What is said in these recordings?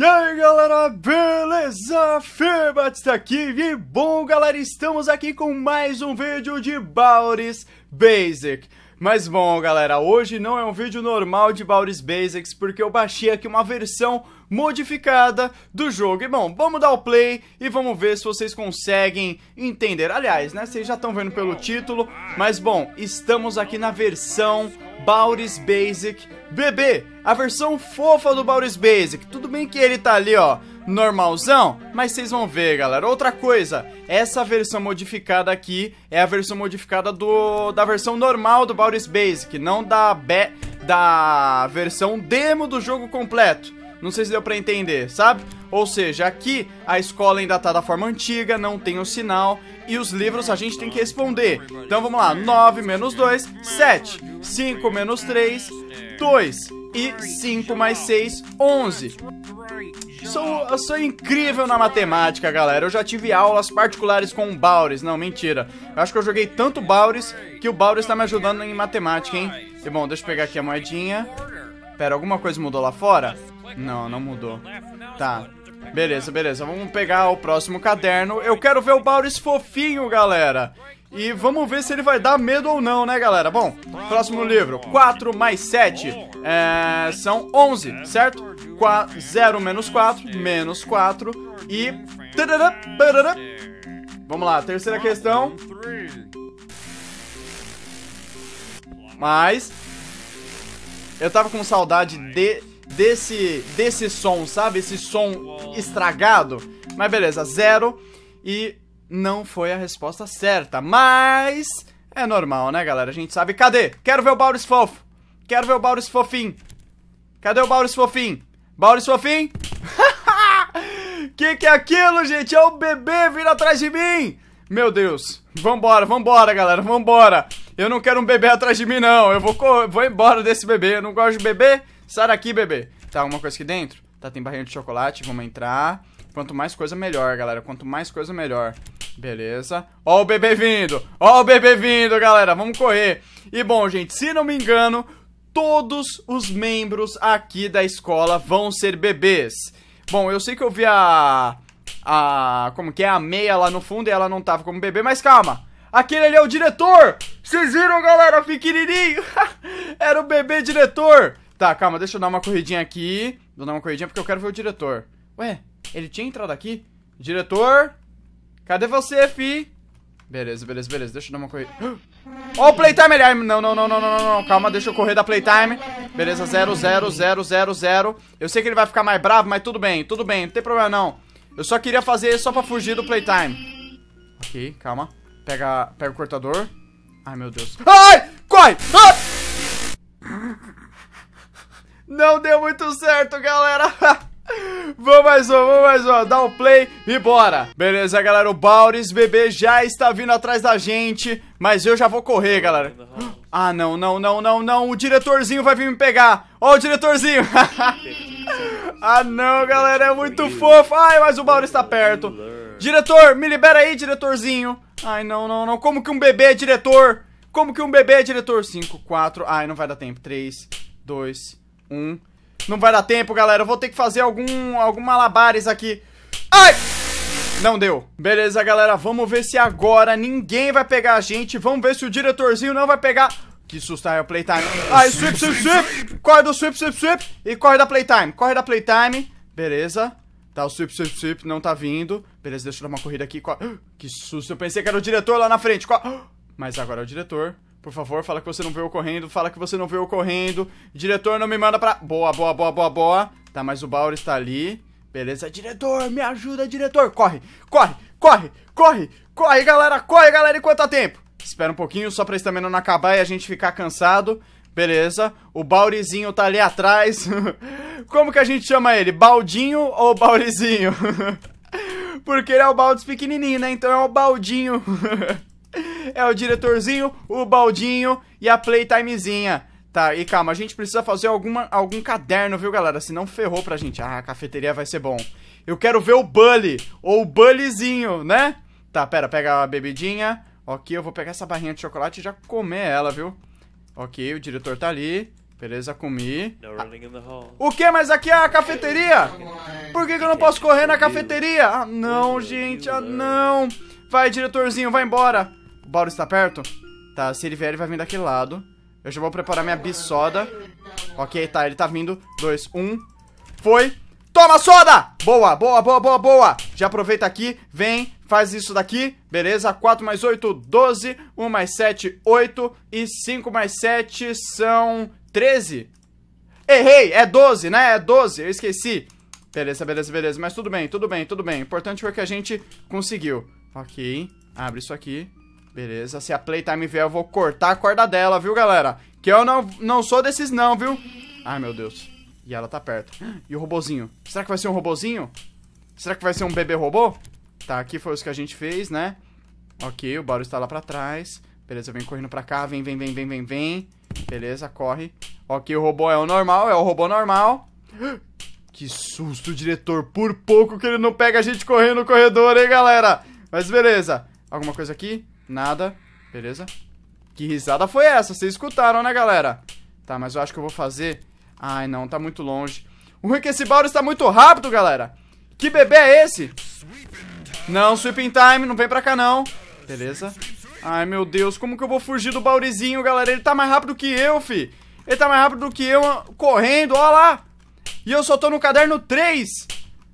E aí galera, beleza? Fê Batista aqui e bom galera, estamos aqui com mais um vídeo de Baldi's Basics. Mas bom galera, hoje não é um vídeo normal de Baldi's Basics, porque eu baixei aqui uma versão modificada do jogo. E bom, vamos dar o play e vamos ver se vocês conseguem entender. Aliás, né, vocês já estão vendo pelo título, mas bom, estamos aqui na versão Baldi's Basic BB, a versão fofa do Baldi's Basic. Tudo bem que ele tá ali, ó, normalzão, mas vocês vão ver, galera. Outra coisa, essa versão modificada aqui é a versão modificada da versão normal do Baldi's Basic, não da versão demo do jogo completo. Não sei se deu pra entender, sabe? Ou seja, aqui a escola ainda tá da forma antiga, não tem o sinal, e os livros a gente tem que responder. Então vamos lá, 9 menos 2, 7, 5 menos 3, 2, e 5 mais 6, 11. Eu sou incrível na matemática, galera. Eu já tive aulas particulares com o Bauris. Não, mentira. Eu acho que eu joguei tanto Bauris que o Bauris tá me ajudando em matemática, hein? E bom, deixa eu pegar aqui a moedinha. Pera, alguma coisa mudou lá fora? Não, não mudou. Tá. Beleza, beleza. Vamos pegar o próximo caderno. Eu quero ver o Bauris fofinho, galera. E vamos ver se ele vai dar medo ou não, né, galera? Bom, próximo livro. 4 mais 7 são 11, certo? 0 menos 4, menos 4 e... Vamos lá, terceira questão. Mas... eu tava com saudade desse som, sabe? Esse som estragado. Mas beleza, 0 e não foi a resposta certa. Mas é normal, né, galera? A gente sabe. Cadê? Quero ver o Bauris fofo. Quero ver o Bauris fofinho. Cadê o Bauris fofinho? Bauris fofinho? Que é aquilo, gente? É o bebê vindo atrás de mim. Meu Deus. Vambora, vambora, galera. Vambora. Eu não quero um bebê atrás de mim, não. Eu vou embora desse bebê. Eu não gosto de bebê. Sai daqui, bebê. Tá, alguma coisa aqui dentro? Tá, tem barrinha de chocolate, vamos entrar. Quanto mais coisa, melhor, galera. Quanto mais coisa, melhor. Beleza. Ó o bebê vindo. Ó o bebê vindo, galera. Vamos correr. E, bom, gente, se não me engano, todos os membros aqui da escola vão ser bebês. Bom, eu sei que eu vi como que é? A meia lá no fundo e ela não tava como bebê, mas calma. Aquele ali é o diretor. Vocês viram, galera? Pequenininho. Era o bebê diretor. Tá, calma, deixa eu dar uma corridinha aqui. Vou dar uma corridinha porque eu quero ver o diretor. Ué, ele tinha entrado aqui? Diretor, cadê você, fi? Beleza, beleza, beleza, deixa eu dar uma corrida. Ó o playtime ali. Não, não, não, não, não, não, calma, deixa eu correr da playtime. Beleza, 0, 0, 0, 0, 0. Eu sei que ele vai ficar mais bravo, mas tudo bem, não tem problema não. Eu só queria fazer só pra fugir do playtime. Ok, calma. Pega o cortador. Ai, meu Deus. Ai, corre! Ai! Não deu muito certo, galera. Vamos mais um, dá o play e bora. Beleza, galera, o Bauris bebê já está vindo atrás da gente, mas eu já vou correr, galera. Ah, não, não, não, não, não, o diretorzinho vai vir me pegar. Ó o diretorzinho. Ah, não, galera, é muito fofo. Ai, mas o Bauris está perto. Diretor, me libera aí, diretorzinho. Ai, não, não, não, como que um bebê é diretor? Como que um bebê é diretor? 5, 4, ai, não vai dar tempo. 3, 2... 1. Não vai dar tempo, galera. Eu vou ter que fazer algum malabares aqui. Ai! Não deu. Beleza, galera. Vamos ver se agora ninguém vai pegar a gente. Vamos ver se o diretorzinho não vai pegar. Que susto, é o playtime. Ai, sweep, sweep, sweep. Corre do sweep, sweep, sweep. E corre da playtime. Corre da playtime. Beleza. Tá, o sweep, sweep, sweep não tá vindo. Beleza, deixa eu dar uma corrida aqui. Que susto. Eu pensei que era o diretor lá na frente. Mas agora é o diretor. Por favor, fala que você não veio correndo. Fala que você não veio correndo. Diretor, não me manda pra... Boa, boa, boa, boa, boa. Tá, mas o Bauris tá ali. Beleza, diretor, me ajuda, diretor. Corre, corre, corre, corre. Corre, galera, enquanto há tempo. Espera um pouquinho, só pra estamina não acabar e a gente ficar cansado. Beleza, o Baurizinho tá ali atrás. Como que a gente chama ele? Baldinho ou Baurizinho? Porque ele é o Baldis pequenininho, né? Então é o Baldinho. É o diretorzinho, o baldinho e a playtimezinha. Tá, e calma, a gente precisa fazer algum caderno, viu, galera? Senão ferrou pra gente. Ah, a cafeteria vai ser bom. Eu quero ver o Bully, ou o Bullyzinho, né? Tá, pera, pega a bebidinha. Ok, eu vou pegar essa barrinha de chocolate e já comer ela, viu? Ok, o diretor tá ali. Beleza, comi. O que? Mas aqui é a cafeteria? Por que eu não posso correr na cafeteria? Ah, não, gente. Ah, não. Vai, diretorzinho, vai embora. O Bauris está perto? Tá, se ele vier, ele vai vir daquele lado. Eu já vou preparar minha bisoda. Ok, tá, ele tá vindo. 2, 1. Foi. Toma, soda! Boa, boa, boa, boa, boa. Já aproveita aqui, vem, faz isso daqui. Beleza, 4 mais 8, 12. 1 mais 7, 8. E 5 mais 7 são 13. Errei, é 12, né? É 12, eu esqueci. Beleza, beleza, beleza. Mas tudo bem, tudo bem, tudo bem. O importante foi que a gente conseguiu. Ok, abre isso aqui. Beleza, se a Playtime vier, eu vou cortar a corda dela, viu, galera? Que eu não sou desses não, viu? Ai, meu Deus. E ela tá perto. E o robozinho? Será que vai ser um robozinho? Será que vai ser um bebê robô? Tá, aqui foi os que a gente fez, né? Ok, o Bauris tá lá pra trás. Beleza, vem correndo pra cá. Vem, vem, vem, vem, vem, vem. Beleza, corre. Ok, o robô é o normal, é o robô normal. Que susto, diretor. Por pouco que ele não pega a gente correndo no corredor, hein, galera? Mas beleza. Alguma coisa aqui? Nada. Beleza. Que risada foi essa? Vocês escutaram, né, galera? Tá, mas eu acho que eu vou fazer... Ai, não, tá muito longe. O ruim é que esse Bauris tá muito rápido, galera. Que bebê é esse? Não, sweeping time, não vem pra cá, não. Beleza. Ai, meu Deus, como que eu vou fugir do Baurizinho, galera? Ele tá mais rápido que eu, fi. Ele tá mais rápido do que eu, correndo, ó lá. E eu só tô no caderno 3.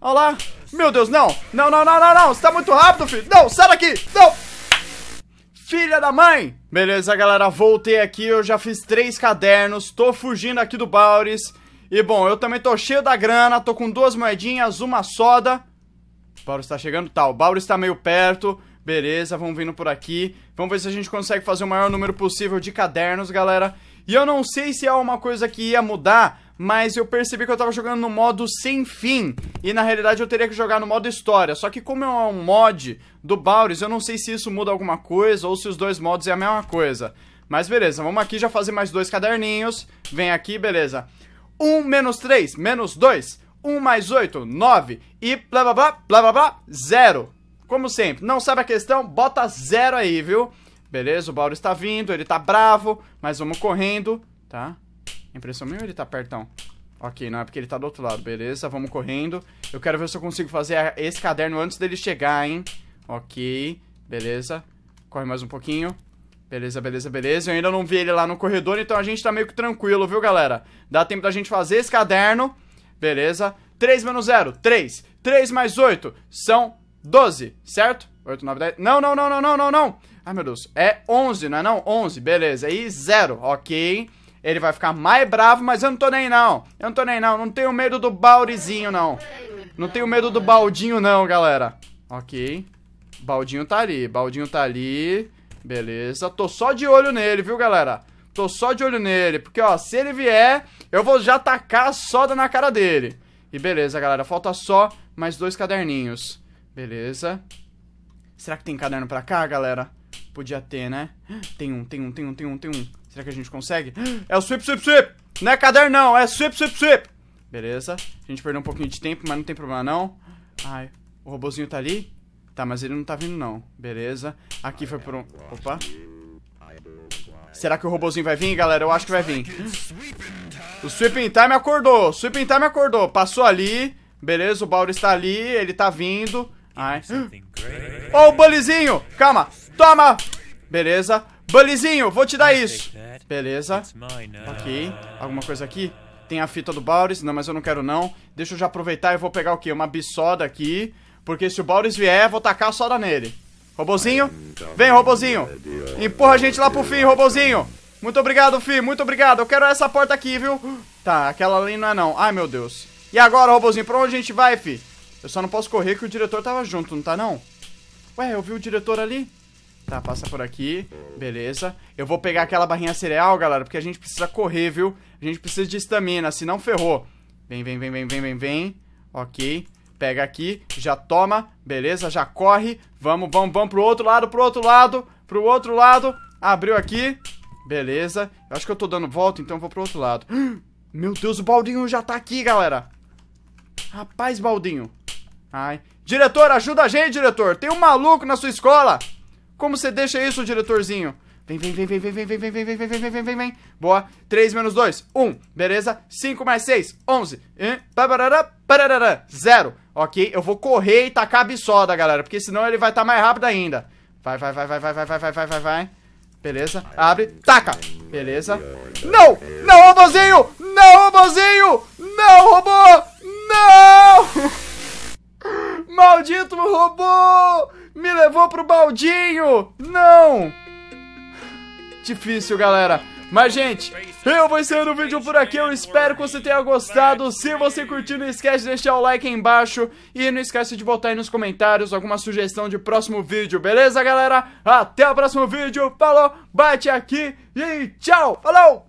Ó lá. Meu Deus, não. Não, não, não, não, não. Você tá muito rápido, fi. Não, sai daqui. Não. Filha da mãe! Beleza, galera, voltei aqui, eu já fiz 3 cadernos, tô fugindo aqui do Bauris. E, bom, eu também tô cheio da grana, tô com 2 moedinhas, uma soda. O Bauris tá chegando, tá, o Bauris tá meio perto. Beleza, vamos vindo por aqui. Vamos ver se a gente consegue fazer o maior número possível de cadernos, galera. E eu não sei se é uma coisa que ia mudar, mas eu percebi que eu tava jogando no modo sem fim. E na realidade eu teria que jogar no modo história. Só que como é um mod do Bauris, eu não sei se isso muda alguma coisa ou se os dois modos é a mesma coisa. Mas beleza, vamos aqui já fazer mais 2 caderninhos. Vem aqui, beleza. 1 menos 3, menos 2. 1 mais 8, 9. E blá blá blá, blá blá blá, 0. Como sempre, não sabe a questão, bota 0 aí, viu? Beleza, o Bauris tá vindo, ele tá bravo. Mas vamos correndo, tá? Impressão minha ou ele tá pertão? Ok, não, é porque ele tá do outro lado, beleza, vamos correndo. Eu quero ver se eu consigo fazer esse caderno antes dele chegar, hein. Ok, beleza. Corre mais um pouquinho. Beleza, beleza, beleza, eu ainda não vi ele lá no corredor. Então a gente tá meio que tranquilo, viu, galera? Dá tempo da gente fazer esse caderno. Beleza, 3 menos 0, 3. 3 mais 8, são 12, certo? 8, 9, 10, não, não, não, não, não, não, não. Ai, meu Deus, é 11, não é não? 11, beleza, e 0, ok. Ele vai ficar mais bravo, mas eu não tô nem não. Eu não tô nem não, não tenho medo do Baurizinho não. Não tenho medo do Baldinho não, galera. Ok. Baldinho tá ali, Baldinho tá ali. Beleza, tô só de olho nele, viu, galera? Tô só de olho nele, porque ó, se ele vier, eu vou já tacar a soda na cara dele. E beleza, galera, falta só mais 2 caderninhos. Beleza. Será que tem caderno pra cá, galera? Podia ter, né? Tem um, tem um, tem um, tem um, tem um. Será que a gente consegue? É o sweep, sweep, sweep. Não é caderno, não. É sweep, sweep, sweep. Beleza. A gente perdeu um pouquinho de tempo, mas não tem problema, não. Ai, o robozinho tá ali? Tá, mas ele não tá vindo, não. Beleza. Aqui foi por um... Opa. Será que o robozinho vai vir, galera? Eu acho que vai vir. O sweeping time acordou. O sweeping time acordou. Passou ali. Beleza, o Bauris tá ali. Ele tá vindo. Ai. Ó, o Bullyzinho. Calma. Toma. Beleza. Bullyzinho, vou te dar isso. Beleza. Ok. Alguma coisa aqui? Tem a fita do Bauris. Não, mas eu não quero não. Deixa eu já aproveitar e vou pegar o quê? Uma bisoda aqui. Porque se o Bauris vier, vou tacar a soda nele. Robozinho. Vem, robozinho. Empurra a gente lá pro fim, robozinho. Muito obrigado, fi. Muito obrigado. Eu quero essa porta aqui, viu? Tá, aquela ali não é não. Ai, meu Deus. E agora, robozinho? Pra onde a gente vai, fi? Eu só não posso correr que o diretor tava junto, não tá não? Ué, eu vi o diretor ali? Tá, passa por aqui, beleza. Eu vou pegar aquela barrinha cereal, galera, porque a gente precisa correr, viu? A gente precisa de estamina, senão ferrou. Vem, vem, vem, vem, vem, vem, vem. Ok, pega aqui, já toma, beleza, já corre. Vamos, vamos, vamos pro outro lado, pro outro lado, pro outro lado. Abriu aqui, beleza. Eu acho que eu tô dando volta, então eu vou pro outro lado. Meu Deus, o Baldinho já tá aqui, galera. Rapaz, Baldinho. Ai, diretor, ajuda a gente, diretor. Tem um maluco na sua escola. Como você deixa isso, diretorzinho? Vem. Boa. 3 menos 2, 1. Beleza? 5 mais 6, 11. 0. Ok, eu vou correr e tacar a bisoda, galera. Porque senão ele vai estar mais rápido ainda. Vai. Beleza, abre, taca. Beleza. Não! Não, robozinho! Não, robozinho! Não, robô! Não! Maldito robô! Me levou pro baldinho! Não! Difícil, galera. Mas, gente, eu vou encerrando o vídeo por aqui. Eu espero que você tenha gostado. Se você curtiu, não esquece de deixar o like aí embaixo. E não esquece de botar aí nos comentários alguma sugestão de próximo vídeo. Beleza, galera? Até o próximo vídeo. Falou, bate aqui e tchau. Falou!